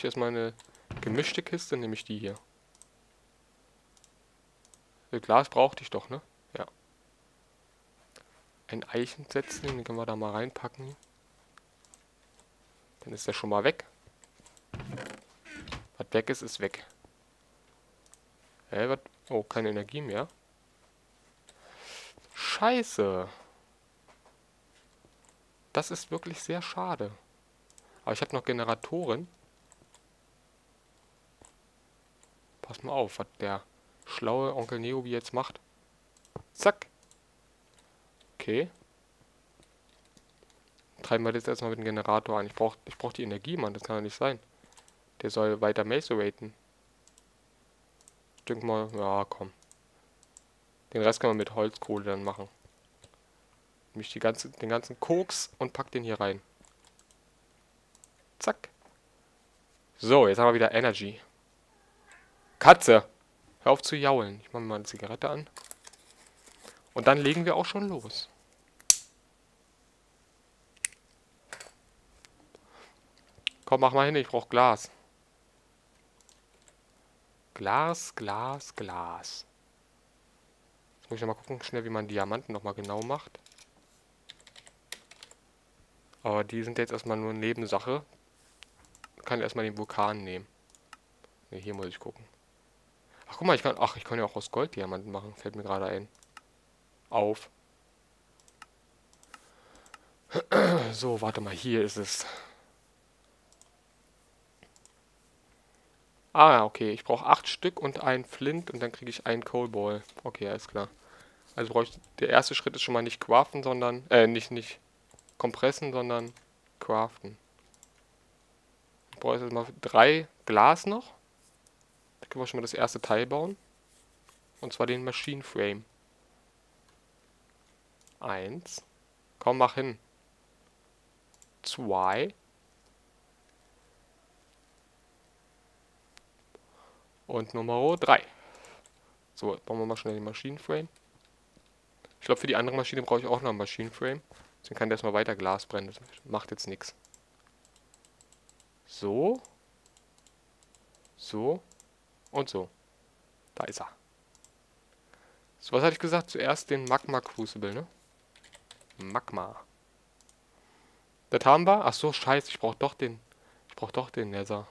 ich erstmal eine gemischte Kiste, nämlich die hier. Glas brauchte ich doch, ne? Ja. Ein Eichensetzling, den können wir da mal reinpacken. Dann ist der schon mal weg. Was weg ist, ist weg. Was? Oh, keine Energie mehr. Scheiße. Das ist wirklich sehr schade. Aber ich habe noch Generatoren. Pass mal auf, was der schlaue Onkel Neobi jetzt macht. Zack. Okay. Treiben wir das erstmal mit dem Generator an. Ich brauch die Energie, Mann. Das kann ja nicht sein. Der soll weiter maceraten. Ich denke mal, ja, komm. Den Rest können wir mit Holzkohle dann machen. Nehme ich den ganzen Koks und pack den hier rein. Zack. So, jetzt haben wir wieder Energy. Katze! Hör auf zu jaulen. Ich mache mir mal eine Zigarette an. Und dann legen wir auch schon los. Komm, mach mal hin. Ich brauche Glas. Glas, Glas, Glas. Jetzt muss ich nochmal gucken, schnell, wie man Diamanten nochmal genau macht. Aber die sind jetzt erstmal nur eine Nebensache. Ich kann erstmal den Vulkan nehmen. Ne, hier muss ich gucken. Ach, guck mal, ich kann ja auch aus Gold Diamanten machen. Fällt mir gerade ein. Auf. So, warte mal, hier ist es. Ah, okay, ich brauche 8 Stück und einen Flint und dann kriege ich einen Coalball. Okay, alles klar. Also brauche ich, der erste Schritt ist schon mal nicht craften, sondern, nicht kompressen, sondern craften. Ich brauche jetzt mal 3 Glas noch. Da können wir schon mal das erste Teil bauen. Und zwar den Maschinenframe. 1. Komm, mach hin. 2. Und Nummer 3. So, bauen wir mal schnell den Maschinenframe. Ich glaube, für die andere Maschine brauche ich auch noch einen Maschinenframe. Deswegen kann der erstmal weiter Glas brennen. Das macht jetzt nichts. So. So. Und so. Da ist er. So, was hatte ich gesagt? Zuerst den Magma Crucible, ne? Magma. Das haben wir. Ach so, scheiße, ich brauch doch den Nether.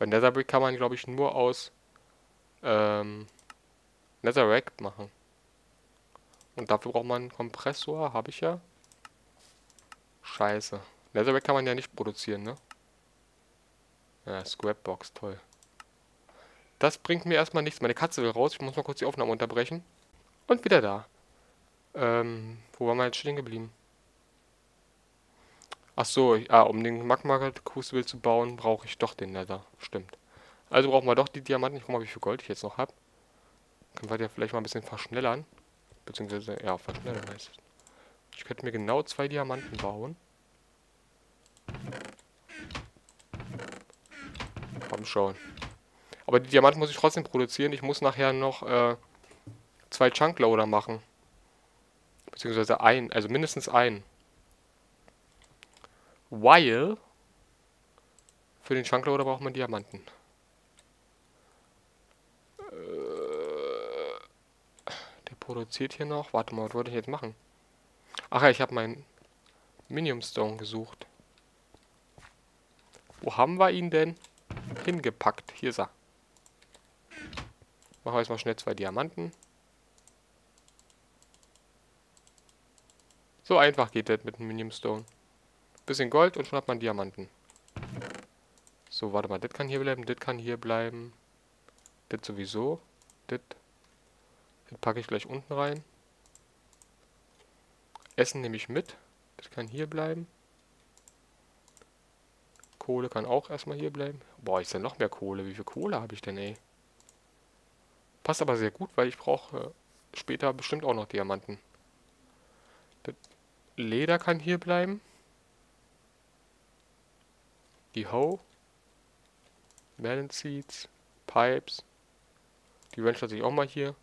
Bei Netherbrick kann man, glaube ich, nur aus Netherrack machen. Und dafür braucht man einen Kompressor, habe ich ja. Scheiße. Netherrack kann man ja nicht produzieren, ne? Ja, Scrapbox, toll. Das bringt mir erstmal nichts. Meine Katze will raus. Ich muss mal kurz die Aufnahme unterbrechen. Und wieder da. Wo waren wir jetzt stehen geblieben? Achso, um den Magma-Crucible zu bauen, brauche ich doch den Nether. Stimmt. Also brauchen wir doch die Diamanten. Ich guck mal, wie viel Gold ich jetzt noch habe. Können wir ja vielleicht mal ein bisschen verschnellern. Beziehungsweise, ja, verschnellern heißt es. Ich könnte mir genau 2 Diamanten bauen. Komm schon. Aber die Diamanten muss ich trotzdem produzieren. Ich muss nachher noch 2 Chunkloader machen. Beziehungsweise einen, also mindestens einen. Weil für den Chunkloader braucht man Diamanten. Der produziert hier noch. Warte mal, was wollte ich jetzt machen? Ach ja, ich habe meinen Minium Stone gesucht. Wo haben wir ihn denn hingepackt? Hier ist er. Machen wir jetzt mal schnell 2 Diamanten. So einfach geht das mit einem Minium Stone. Bisschen Gold und schon hat man Diamanten. So, warte mal. Das kann hier bleiben, das kann hier bleiben. Das sowieso. Das packe ich gleich unten rein. Essen nehme ich mit. Das kann hier bleiben. Kohle kann auch erstmal hier bleiben. Boah, ist ja noch mehr Kohle. Wie viel Kohle habe ich denn, ey? Passt aber sehr gut, weil ich brauche später bestimmt auch noch Diamanten. Das Leder kann hier bleiben. Die Hoe. Melon Seeds. Pipes. Die Ranch lasse ich auch mal hier.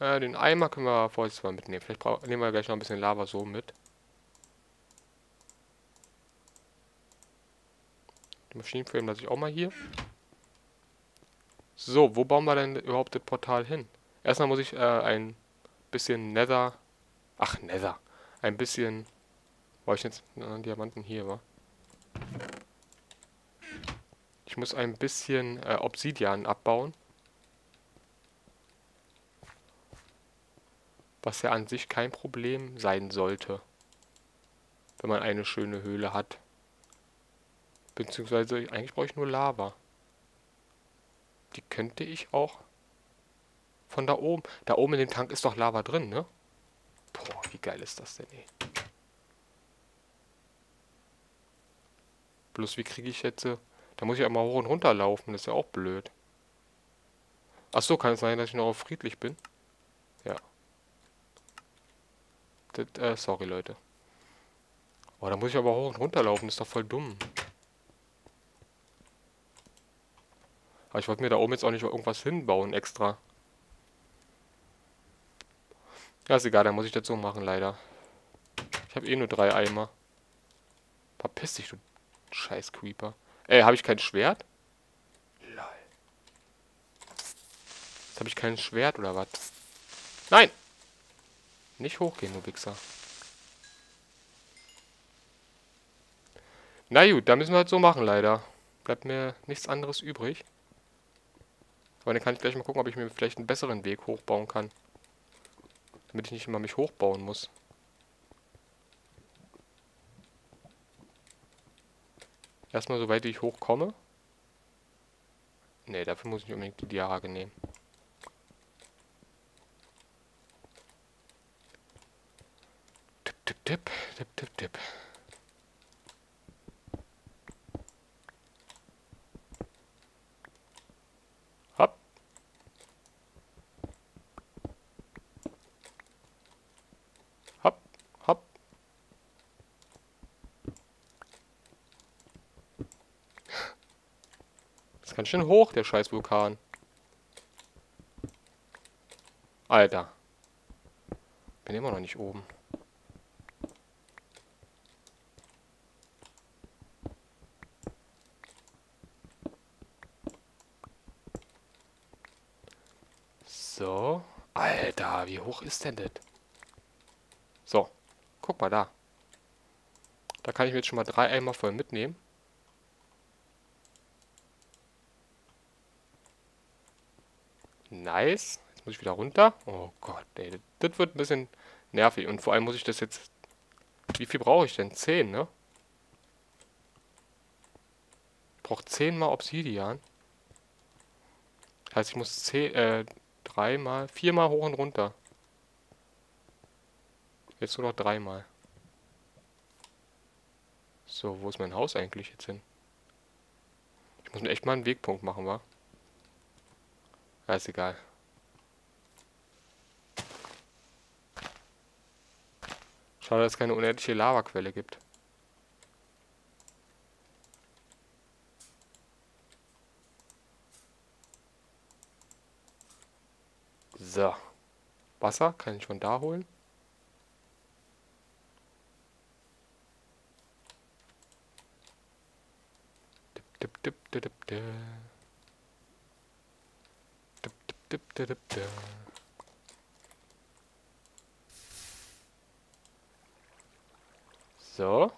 Den Eimer können wir vorerst mal mitnehmen. Vielleicht nehmen wir gleich noch ein bisschen Lava so mit. Maschinenframe lasse ich auch mal hier. So, wo bauen wir denn überhaupt das Portal hin? Erstmal muss ich ein bisschen Nether... Ach, Nether. Ein bisschen... Wo ich jetzt Diamanten hier war. Ich muss ein bisschen Obsidian abbauen. Was ja an sich kein Problem sein sollte, wenn man eine schöne Höhle hat. Beziehungsweise, eigentlich brauche ich nur Lava. Die könnte ich auch von da oben... Da oben in dem Tank ist doch Lava drin, ne? Boah, wie geil ist das denn, ey. Bloß, wie kriege ich jetzt... Da muss ich einmal hoch und runter laufen, das ist ja auch blöd. Achso, kann es sein, dass ich noch auf friedlich bin? Ja. Das, sorry, Leute. Oh, da muss ich aber hoch und runter laufen, das ist doch voll dumm. Aber ich wollte mir da oben jetzt auch nicht irgendwas hinbauen extra. Ja, ist egal, dann muss ich das so machen, leider. Ich habe eh nur 3 Eimer. Verpiss dich, du scheiß Creeper. Ey, habe ich kein Schwert? Lol. Jetzt habe ich kein Schwert, oder was? Nein! Nicht hochgehen, du Wichser. Na gut, da müssen wir halt so machen, leider. Bleibt mir nichts anderes übrig. Aber dann kann ich gleich mal gucken, ob ich mir vielleicht einen besseren Weg hochbauen kann. Damit ich nicht immer mich hochbauen muss. Erstmal so weit, wie ich hochkomme. Ne, dafür muss ich nicht unbedingt die Diarage nehmen. Tipp, tipp, tipp, tipp, tipp, tipp. Ganz schön hoch, der scheiß Vulkan. Alter. Bin immer noch nicht oben. So. Alter, wie hoch ist denn das? So. Guck mal da. Da kann ich mir jetzt schon mal 3 Eimer voll mitnehmen. Nice. Jetzt muss ich wieder runter. Oh Gott, ey. Das wird ein bisschen nervig. Und vor allem muss ich das jetzt... Wie viel brauche ich denn? 10, ne? Ich brauche 10 mal Obsidian. Das heißt, ich muss 4 mal hoch und runter. Jetzt nur noch 3 mal. So, wo ist mein Haus eigentlich jetzt hin? Ich muss mir echt mal einen Wegpunkt machen, wa? Ja, ist egal. Schade, dass es keine unendliche Lavaquelle gibt. So. Wasser kann ich von da holen. Dip, dip, dip, dip, dip. So.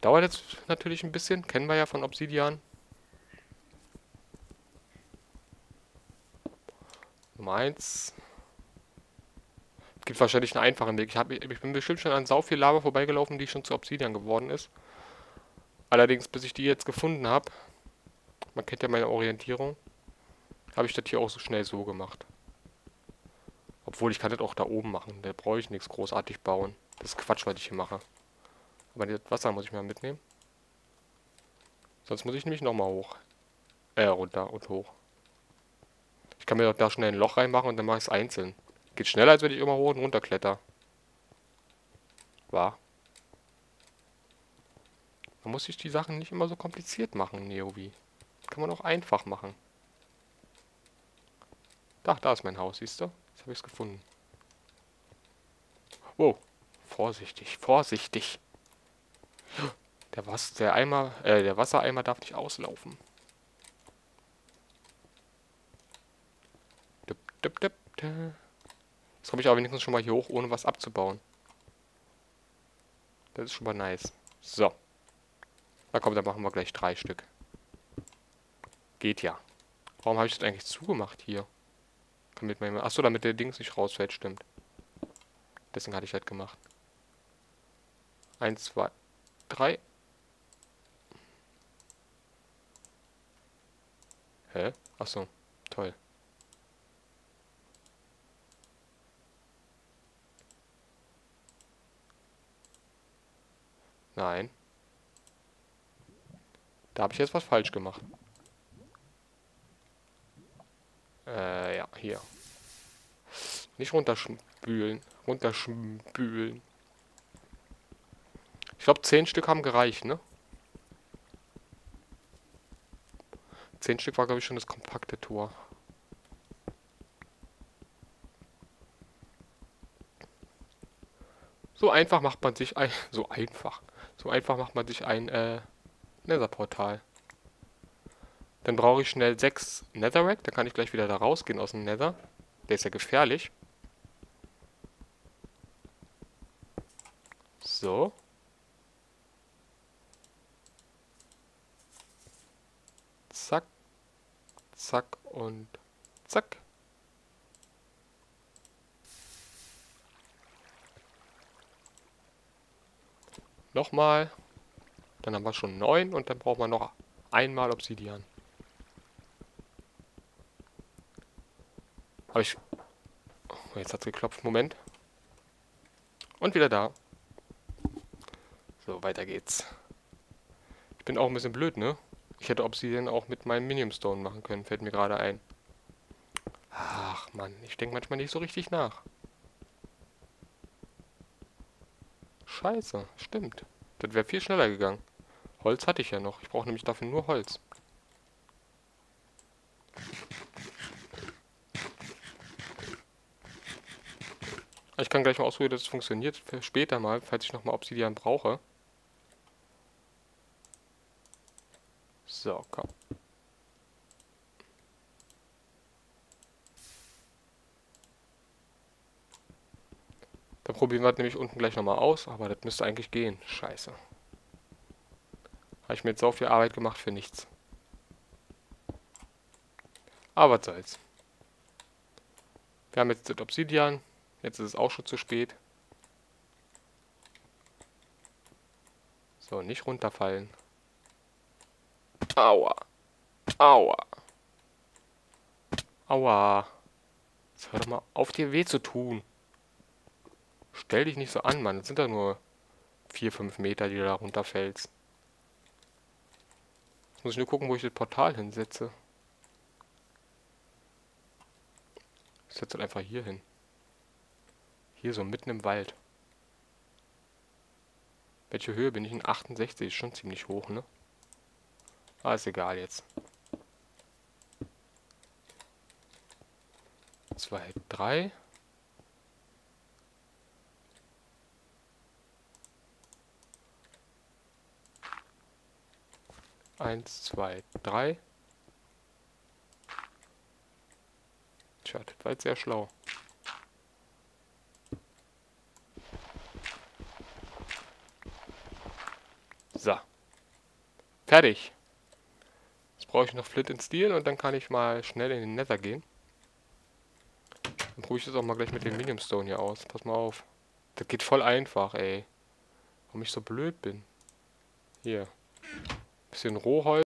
Dauert jetzt natürlich ein bisschen. Kennen wir ja von Obsidian. Meins. Gibt wahrscheinlich einen einfachen Weg. Ich bin bestimmt schon an sau viel Lava vorbeigelaufen, die schon zu Obsidian geworden ist. Allerdings, bis ich die jetzt gefunden habe... Man kennt ja meine Orientierung. Habe ich das hier auch so schnell so gemacht. Obwohl, ich kann das auch da oben machen. Da brauche ich nichts großartig bauen. Das ist Quatsch, was ich hier mache. Aber das Wasser muss ich mal mitnehmen. Sonst muss ich nämlich nochmal hoch. Runter und hoch. Ich kann mir doch da schnell ein Loch reinmachen und dann mache ich es einzeln. Geht schneller, als wenn ich immer hoch und runter kletter. Wahr. Man muss sich die Sachen nicht immer so kompliziert machen, Neobi. Kann man auch einfach machen. Ach, da ist mein Haus, siehst du? Jetzt habe ich es gefunden. Wow. Vorsichtig, vorsichtig. Der Wassereimer darf nicht auslaufen. Jetzt komme ich aber wenigstens schon mal hier hoch, ohne was abzubauen. Das ist schon mal nice. So. Na komm, dann machen wir gleich 3 Stück. Geht ja. Warum habe ich das eigentlich zugemacht hier? Achso, damit der Dings nicht rausfällt, stimmt. Deswegen hatte ich das gemacht. 1, 2, 3. Hä? Achso, toll. Nein. Da habe ich jetzt was falsch gemacht. Ja, hier. Nicht runterspülen. Runterspülen. Ich glaube, 10 Stück haben gereicht, ne? 10 Stück war, glaube ich, schon das kompakte Tor. So einfach macht man sich ein... So einfach macht man sich ein Netherportal. Dann brauche ich schnell 6 Netherrack. Dann kann ich gleich wieder da rausgehen aus dem Nether. Der ist ja gefährlich. So. Zack. Zack und zack. Nochmal. Dann haben wir schon 9 und dann brauchen wir noch einmal Obsidian. Aber ich... Oh, jetzt hat es geklopft. Moment. Und wieder da. So, weiter geht's. Ich bin auch ein bisschen blöd, ne? Ich hätte Obsidian auch mit meinem Minium Stone machen können. Fällt mir gerade ein. Ach, Mann. Ich denke manchmal nicht so richtig nach. Scheiße. Stimmt. Das wäre viel schneller gegangen. Holz hatte ich ja noch. Ich brauche nämlich dafür nur Holz. Ich kann gleich mal ausprobieren, dass es funktioniert. Für später mal, falls ich nochmal Obsidian brauche. So, komm. Da probieren wir das nämlich unten gleich nochmal aus, aber das müsste eigentlich gehen. Scheiße. Habe ich mir jetzt so viel Arbeit gemacht für nichts. Aber was soll's. Wir haben jetzt das Obsidian. Jetzt ist es auch schon zu spät. So, nicht runterfallen. Aua. Aua. Aua. Jetzt hör doch mal auf, dir weh zu tun. Stell dich nicht so an, Mann. Das sind da nur 4-5 Meter, die du da runterfällst. Jetzt muss ich nur gucken, wo ich das Portal hinsetze. Ich setze das einfach hier hin. Hier so mitten im Wald. Welche Höhe bin ich? In 68 ist schon ziemlich hoch, ne? Ah, ist egal jetzt. 2, 3. Eins, zwei, drei. Tja, das war jetzt sehr schlau. So. Fertig. Jetzt brauche ich noch Flint and Steel und dann kann ich mal schnell in den Nether gehen. Dann probiere ich das auch mal gleich mit dem Minium Stone hier aus. Pass mal auf. Das geht voll einfach, ey. Warum ich so blöd bin. Hier. Bisschen Rohholz.